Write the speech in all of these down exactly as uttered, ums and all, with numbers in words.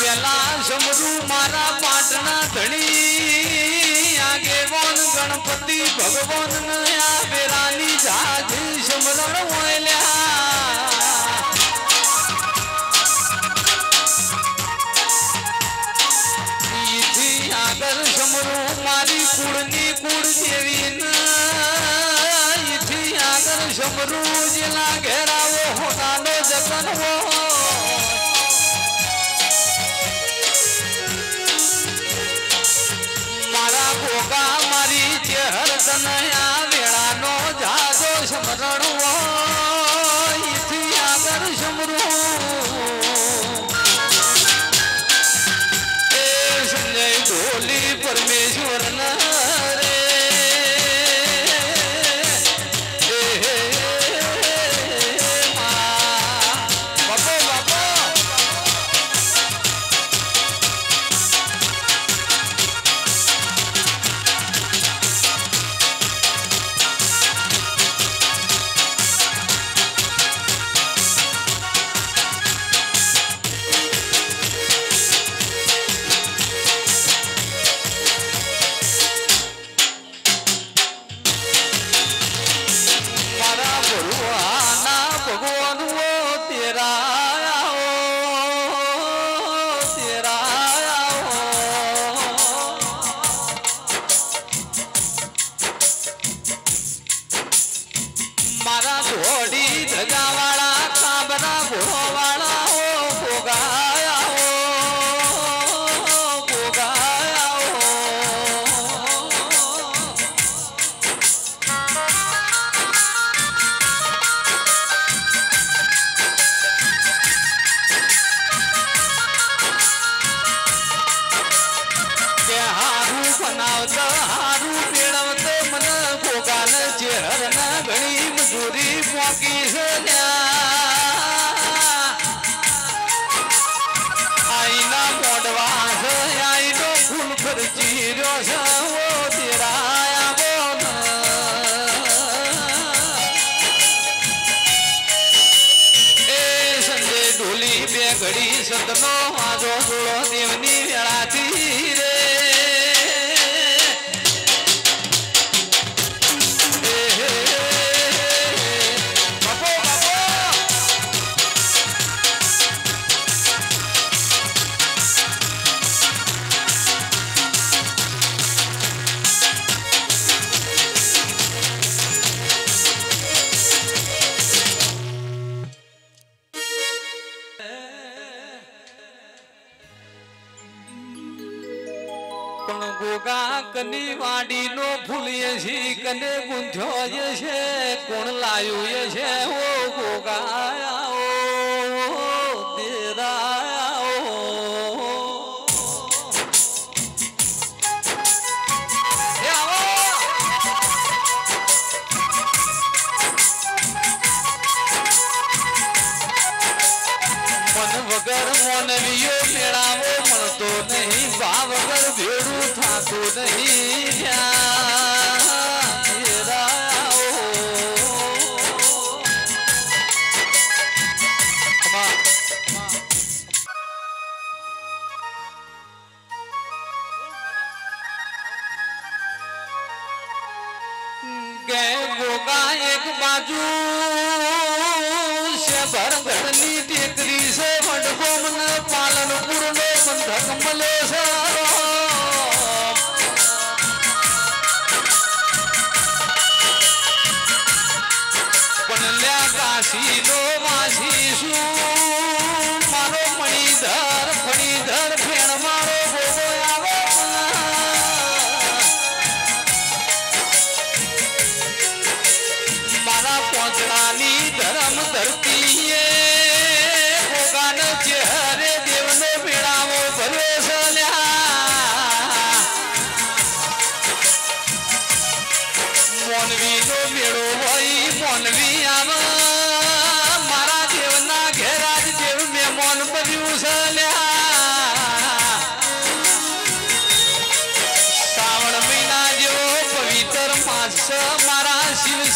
पेला समरू मारा पाटना धनी आगेवान गणपति भगवान नया बेरानी जाज समरण वोल्या इथी आगर समरू मारी कुड़नी कुड़ देवीन इथी आगर समरू जिला घेरावो होना लो जतन वो गड़ा नो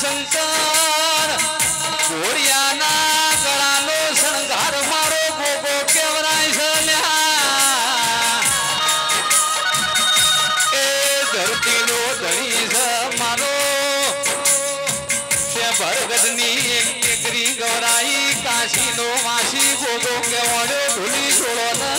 संघार मारो गोगो केवराय सल्या। बरगदनी केकरी गौराई काशी नो मासी गोदो के ओढ़ो भूली छोड़ो न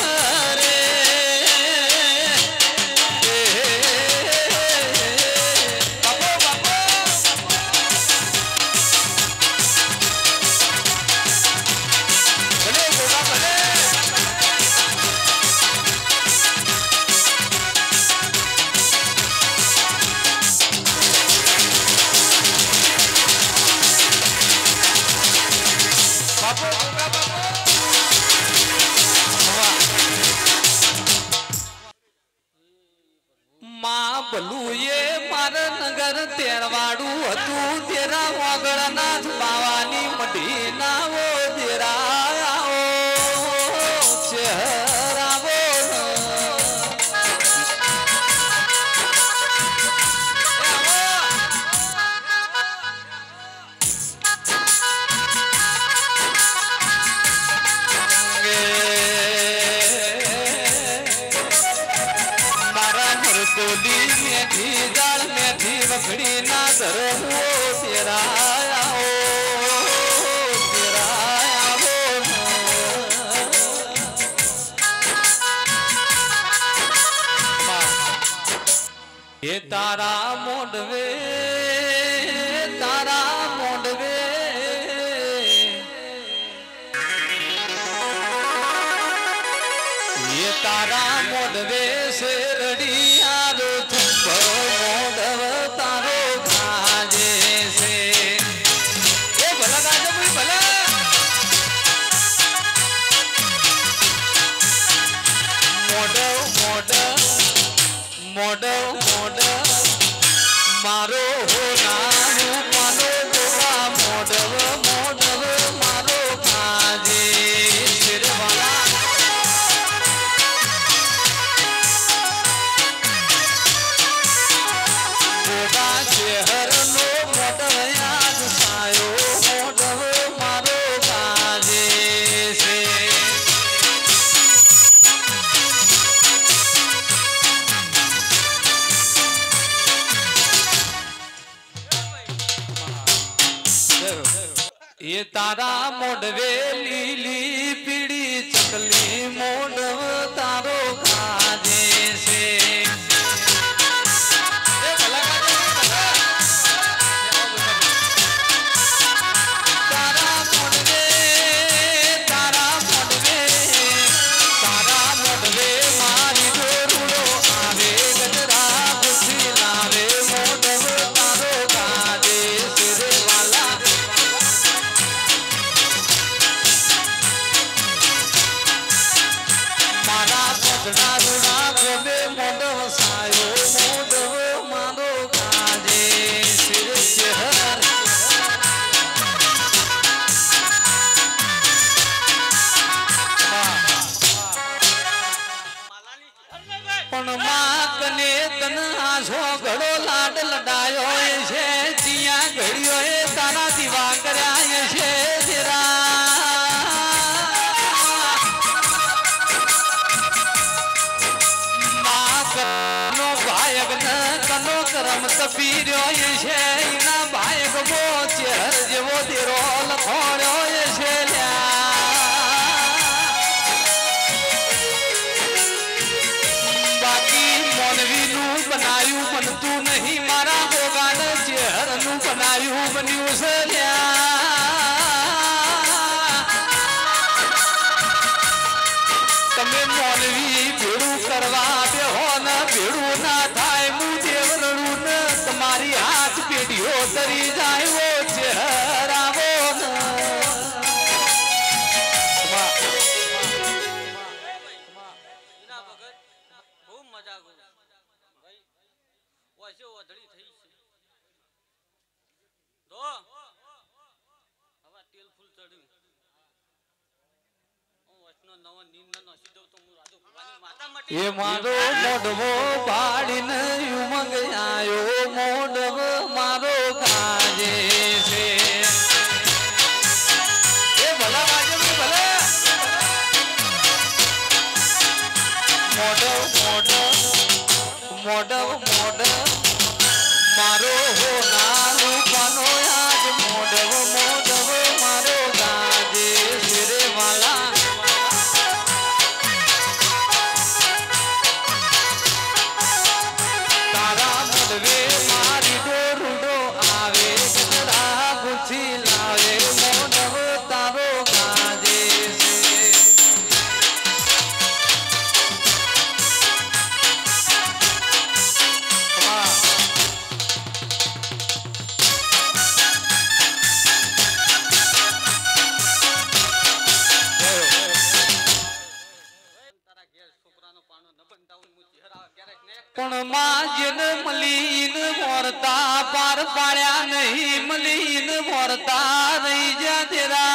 ये मारो मोडवो पाड़ी नहीं उमंग आयो मोडव मारो काजे से ये भला बाजे में भला मोडव मोडव मोडव मोडव मारो हो ना रूपानो आज मोड मलीन भरता पार पाया नहीं मलीन भरता रही जा तेरा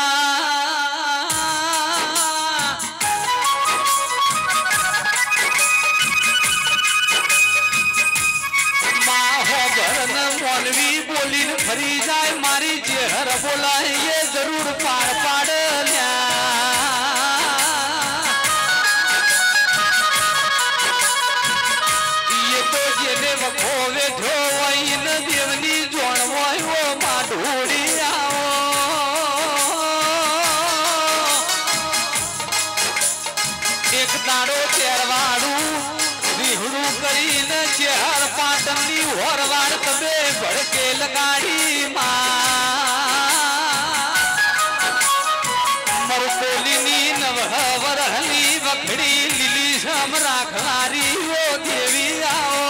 मौलवी बोली भरी जाए मारी चेहर बोला ये जरूर पार पाड़ लिया ये तो जेने वखो वेठो वही न देवनी जोड़ वही वो माधुरी आओ एक दाड़ो चेरवाड़ू रिहड़ू करी न चेहर पाटनी होरवाड़ तबे भड़के लगाड़ी मरुकोलिनी नवहवरहली वखड़ी लिली सम राखवारी ओ देवी आओ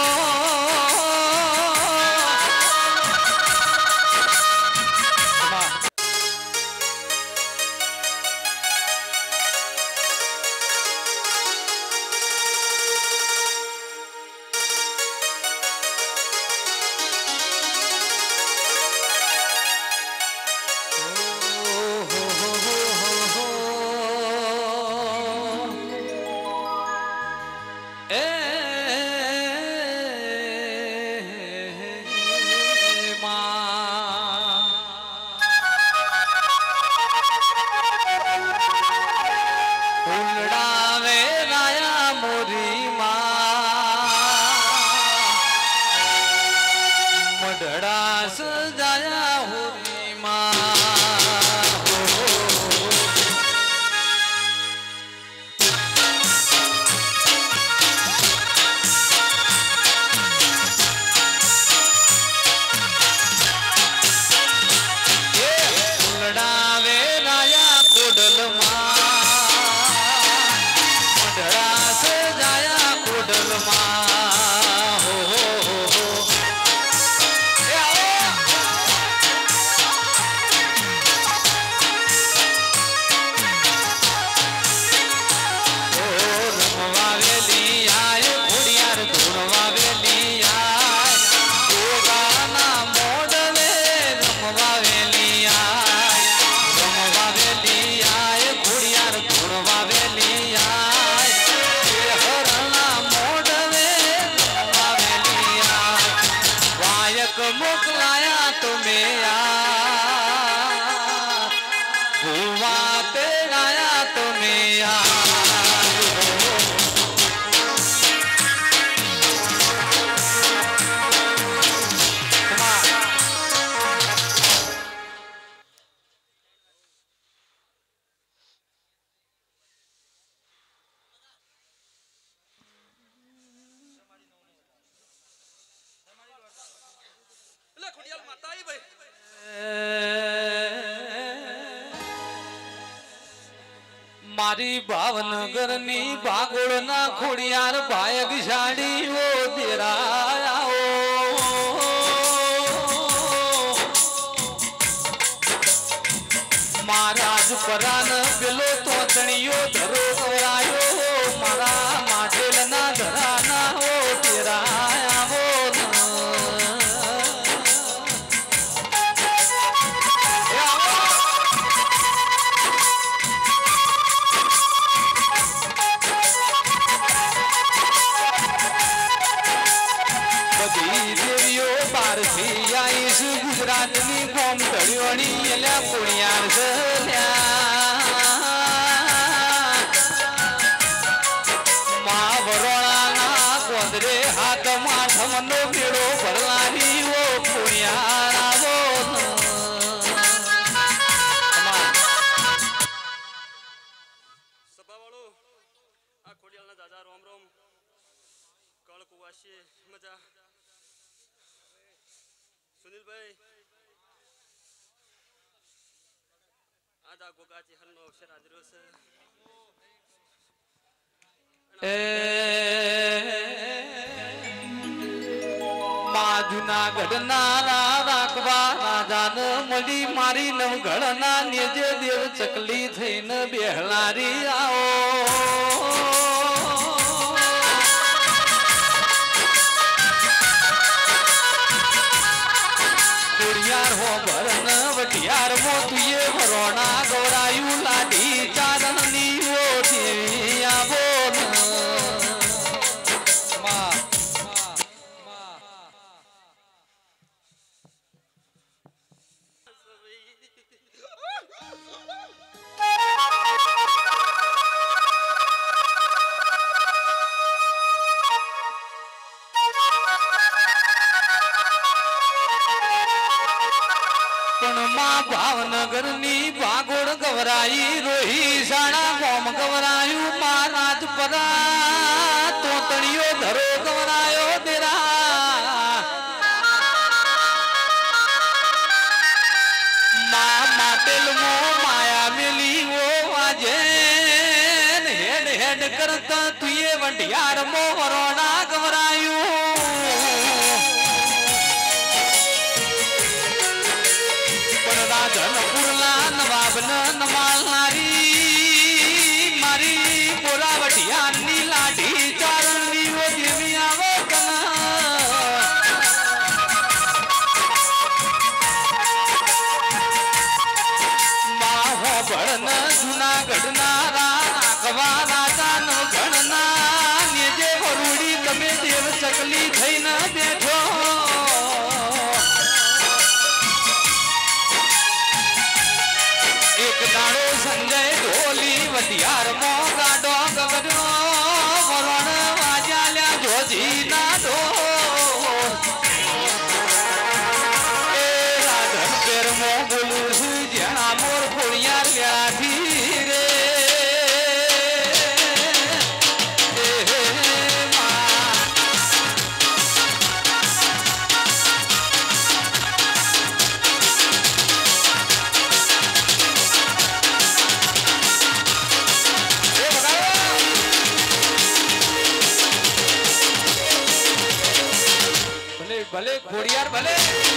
मारी भावनगर नी भागोड़ ना खोड़ियार भायग साड़ी वो तेरा महाराज परान बिलो तोतणियो धरो करायो मारा माटेल ना धरा ना हो तेरा सुनील भाई आधा गोगाची हन्नो अवसर हाजिर हो से माधुना गढ़ना राखवा राजान मली मारी नव गढ़ना निजे देव चकली थी न बेहलारी आओ भावनगर नी भागोड़ गवराई रोही साड़ा गोम गवरायू महाराज परा तो तणियो धरो गवरायो तेरा ना माटेल मो माया मिली वो वाजे हेड हेड करता तुए वंडियार मो रोना भले घोड़ियार भले।